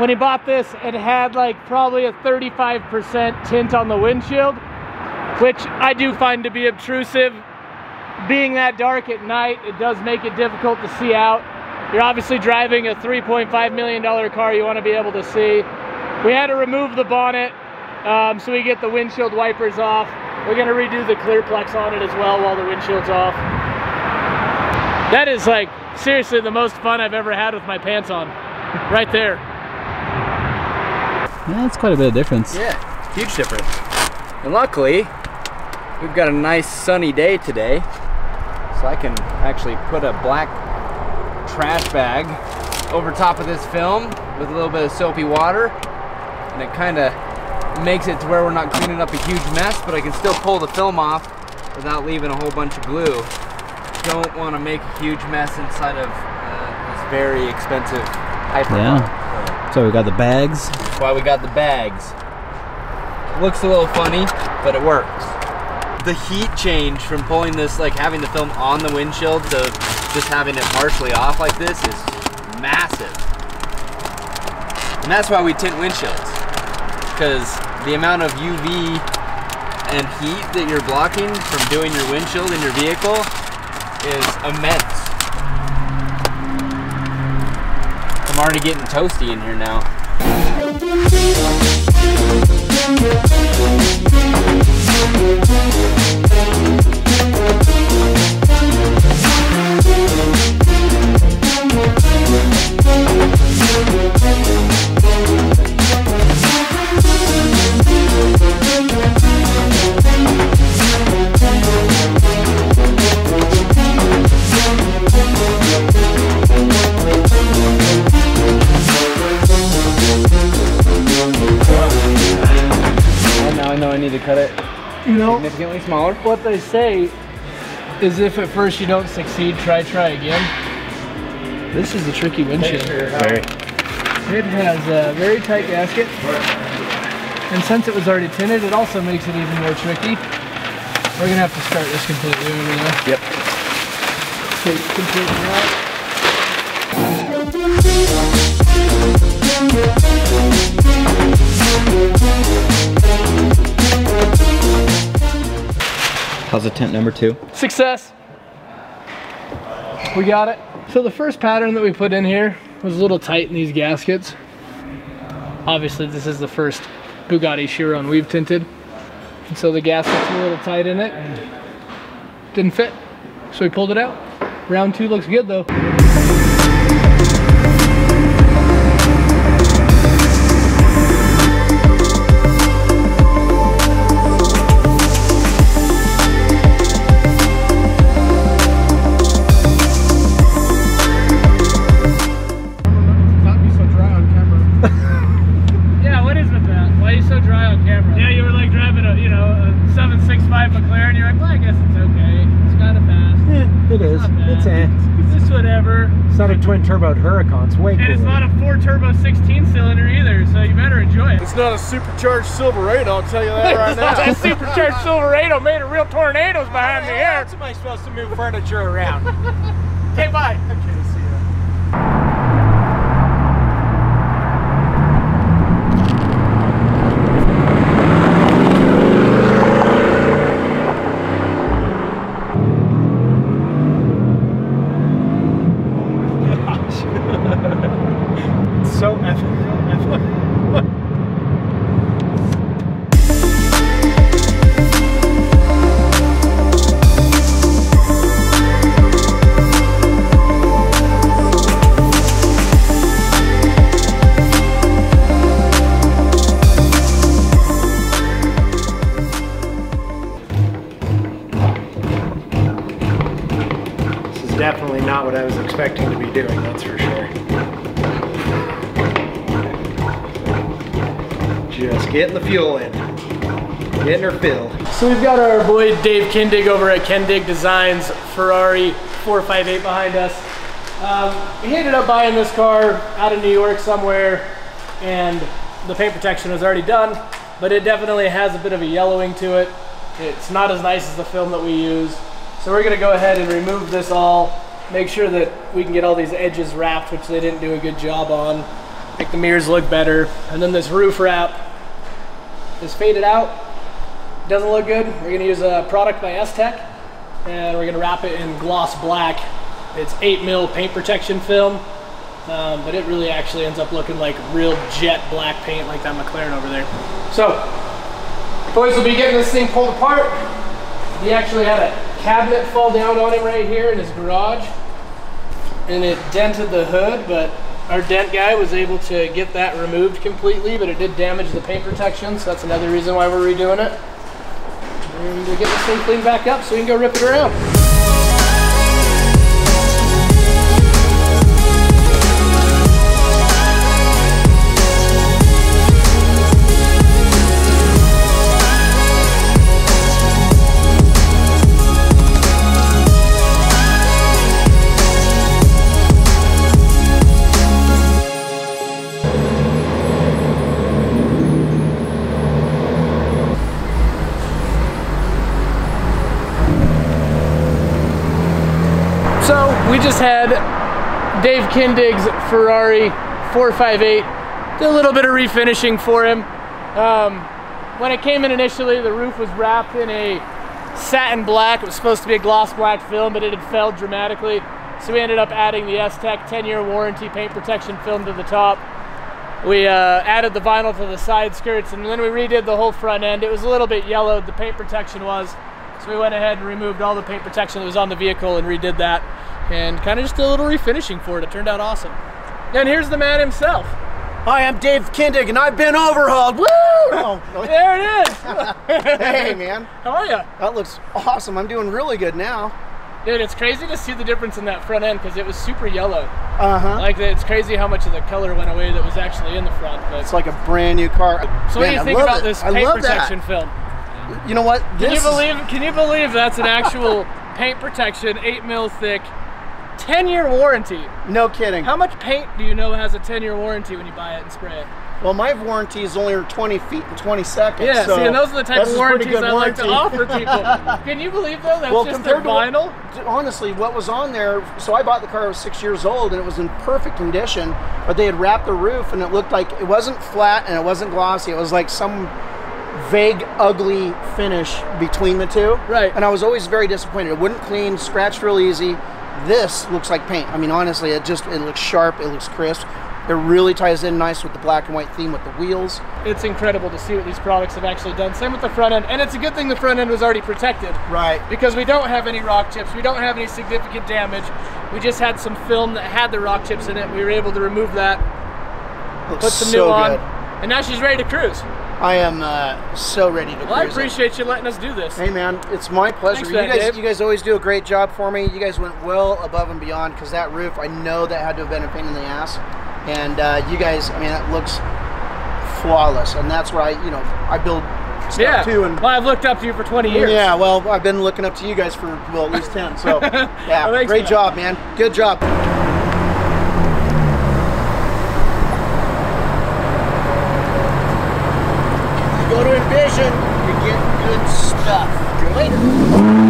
when he bought this, it had like probably a 35% tint on the windshield, which I do find to be obtrusive. Being that dark at night, it does make it difficult to see out. You're obviously driving a $3.5 million car, you want to be able to see. We had to remove the bonnet so we get the windshield wipers off. We're going to redo the Clearplex on it as well while the windshield's off. That is like seriously the most fun I've ever had with my pants on. Right there. Yeah, that's quite a bit of difference. Yeah, huge difference. And luckily, we've got a nice sunny day today, so I can actually put a black trash bag over top of this film with a little bit of soapy water, and it kind of makes it to where we're not cleaning up a huge mess, but I can still pull the film off without leaving a whole bunch of glue. Don't want to make a huge mess inside of this very expensive hyper. Yeah. So we got the bags. That's why we got the bags. Looks a little funny, but it works. The heat change from pulling this, like having the film on the windshield, to just having it partially off like this is massive. And that's why we tint windshields, because the amount of UV and heat that you're blocking from doing your windshield in your vehicle is immense. I'm already getting toasty in here now. Now I know I need to cut it. You know, significantly smaller. What they say is if at first you don't succeed, try again. This is a tricky windshield. It has a very tight gasket. And since it was already tinted, it also makes it even more tricky. We're going to have to start this completely over now. Yep. Take completely out. How's attempt number 2? Success. We got it. So the first pattern that we put in here was a little tight in these gaskets. Obviously this is the first Bugatti Chiron we've tinted. And so the gaskets were a little tight in it and didn't fit. So we pulled it out. Round 2 looks good though. McLaren, you're like, well, I guess it's okay. It's kind of fast. Yeah, it is. It's just whatever. It's not a twin turbo Huracan. It's way cooler. And it's not a 4-turbo 16-cylinder either, so you better enjoy it. It's not a supercharged Silverado, I'll tell you that right now. That supercharged Silverado made a real tornadoes behind the air. How am I supposed to move furniture around? Okay, bye. Okay, see ya. Definitely not what I was expecting to be doing, that's for sure. Just getting the fuel in, getting her filled. So we've got our boy Dave Kindig over at Kindig Designs Ferrari 458 behind us. He ended up buying this car out of New York somewhere, and the paint protection was already done, but it definitely has a bit of a yellowing to it. It's not as nice as the film that we used. So we're going to go ahead and remove this all, make sure that we can get all these edges wrapped, which they didn't do a good job on. make the mirrors look better. And then this roof wrap is faded out. Doesn't look good. We're gonna use a product by S-Tech and we're gonna wrap it in gloss black. It's 8mm paint protection film, but it really actually ends up looking like real jet black paint like that McLaren over there. So, boys will be getting this thing pulled apart. He actually had a cabinet fall down on him right here in his garage and it dented the hood, but our dent guy was able to get that removed completely, but it did damage the paint protection, so that's another reason why we're redoing it. And we'll get this thing cleaned back up so we can go rip it around. We just had Dave Kindig's Ferrari 458, did a little bit of refinishing for him. When it came in initially, the roof was wrapped in a satin black. It was supposed to be a gloss black film, but it had failed dramatically. So we ended up adding the S-Tech 10-year warranty paint protection film to the top. We added the vinyl to the side skirts, and then we redid the whole front end. It was a little bit yellowed, the paint protection was. So we went ahead and removed all the paint protection that was on the vehicle and redid that. And kind of just did a little refinishing for it. It turned out awesome. And here's the man himself. Hi, I'm Dave Kindig, and I've been overhauled. Woo! Oh. There it is. Hey, man. How are you? That looks awesome. I'm doing really good now. Dude, it's crazy to see the difference in that front end because it was super yellow. Uh-huh. Like, it's crazy how much of the color went away that was actually in the front. But it's like a brand new car. So man, what do you think about this paint protection film? You know what? Can you believe that's an actual paint protection, 8mm thick, 10-year warranty? No kidding. How much paint do you know has a 10-year warranty when you buy it and spray it? Well, my warranty is only 20 feet and 20 seconds. Yeah, so see, and those are the type of warranties I like to offer people. Can you believe, though, that's just their vinyl? Honestly, what was on there, so I bought the car, I was 6 years old, and it was in perfect condition, but they had wrapped the roof, and it looked like it wasn't flat and it wasn't glossy. It was like some vague, ugly finish between the two. Right. And I was always very disappointed. It wouldn't clean, scratched real easy. This looks like paint. I mean, honestly, it looks sharp, it looks crisp. It really ties in nice with the black and white theme with the wheels. It's incredible to see what these products have actually done. Same with the front end. And it's a good thing the front end was already protected. Right. Because we don't have any rock chips. We don't have any significant damage. We just had some film that had the rock chips in it. We were able to remove that, put some new on, and now she's ready to cruise. I am so ready to cruise. Well, I appreciate you letting us do this. Hey, man, it's my pleasure. You guys always do a great job for me. You guys went well above and beyond because that roof, I know that had to have been a pain in the ass. And you guys, I mean, that looks flawless. And that's why, you know, I build stuff too. And well, I've looked up to you for 20 years. Yeah, well, I've been looking up to you guys for, well, at least 10. So, yeah, well, great job, man. Good job. Go to Envision to get good stuff. Later.